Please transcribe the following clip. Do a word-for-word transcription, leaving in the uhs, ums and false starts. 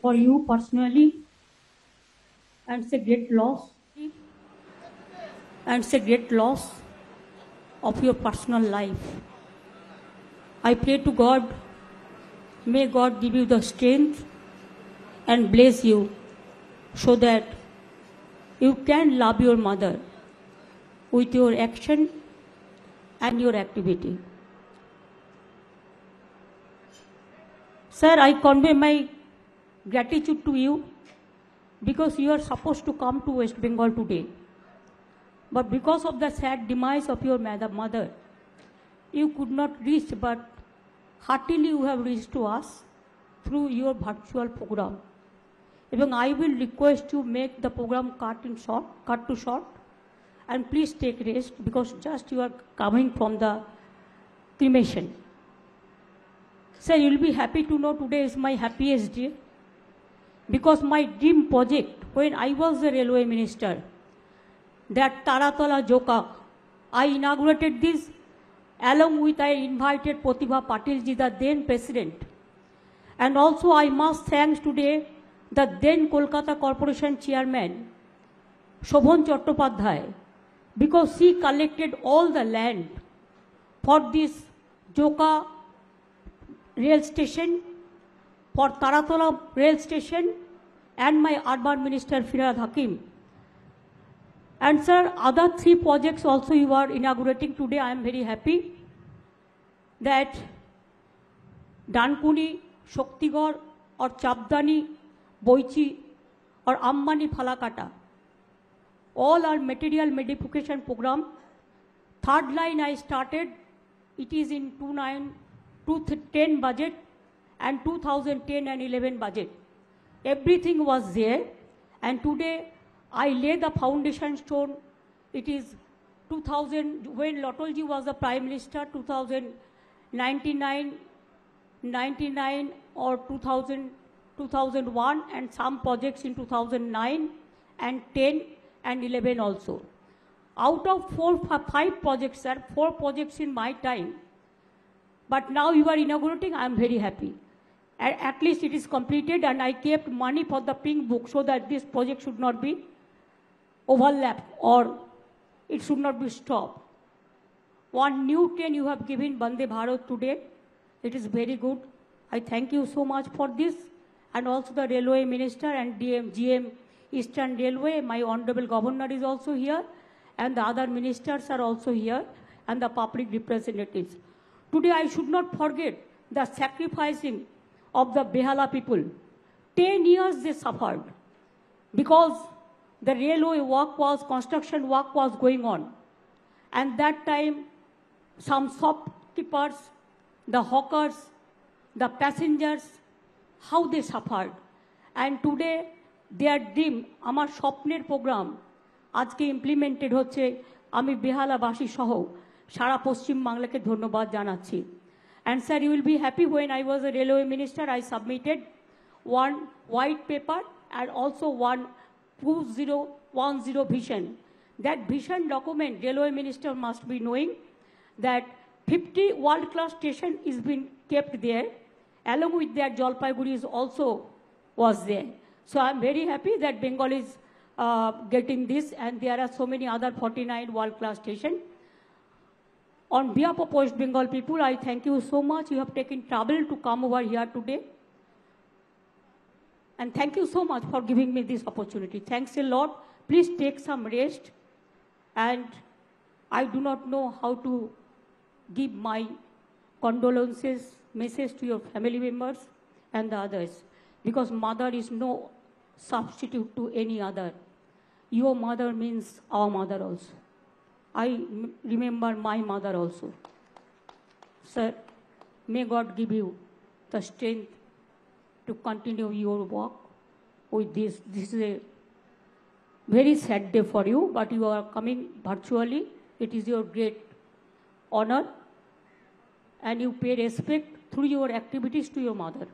for you personally, and it's a great loss, and it's a great loss of your personal life. I pray to God, may God give you the strength and bless you so that you can love your mother with your action and your activity. Sir, I convey my gratitude to you because you are supposed to come to West Bengal today. But because of the sad demise of your mother, you could not reach, but heartily you have reached to us through your virtual program. Even I will request you make the program cut in short, cut to short, and please take rest because just you are coming from the cremation. Sir, you will be happy to know today is my happiest day because my dream project when I was the railway minister, that Taratala Joka, I inaugurated this along with I invited Pratibha Patil ji, the then president. And also I must thank today the then Kolkata Corporation chairman, Shobhan Chattopadhyay, because she collected all the land for this Joka rail station, for Taratala rail station, and my urban minister Firad Hakim. And sir, other three projects also you are inaugurating today. I am very happy that Dankuni Shaktigarh or Chapdani Boichi or Ammani Phalakata, all are material modification program. Third line I started, it is in two thousand ten budget and two thousand ten and eleven budget. Everything was there, and today I lay the foundation stone. It is two thousand, when Lotolji was the Prime Minister, two thousand ninety-nine or two thousand, two thousand one, and some projects in two thousand nine and ten and eleven also. Out of four, five projects, sir, four projects in my time. But now you are inaugurating, I am very happy. At least it is completed, and I kept money for the pink book so that this project should not be overlap or it should not be stopped. One new train you have given Vande Bharat today. It is very good. I thank you so much for this, and also the railway minister and D M G M Eastern Railway. My honorable governor is also here, and the other ministers are also here, and the public representatives. Today I should not forget the sacrificing of the Behala people. Ten years they suffered because the railway work was, construction work was going on. And that time, some shopkeepers, the hawkers, the passengers, how they suffered. And today, their dream, Amar Shopner program, Ajke implemented hoche, Ami Behala Bashi Shaho, Shara Poschim Manglake Dhonnobad Janachi. And sir, you will be happy when I was a railway minister, I submitted one white paper and also one two thousand ten vision. That vision document, railway minister must be knowing that fifty world-class station is being kept there. Along with that, Jalpaiguri is also was there. So I am very happy that Bengal is uh, getting this, and there are so many other forty-nine world-class stations. On behalf of West Bengal people, I thank you so much. You have taken trouble to come over here today. And thank you so much for giving me this opportunity. Thanks a lot. Please take some rest. And I do not know how to give my condolences, message to your family members and the others. Because mother is no substitute to any other. Your mother means our mother also. I remember my mother also. Sir, may God give you the strength to continue your work with this. This is a very sad day for you, but you are coming virtually. It is your great honor, and you pay respect through your activities to your mother.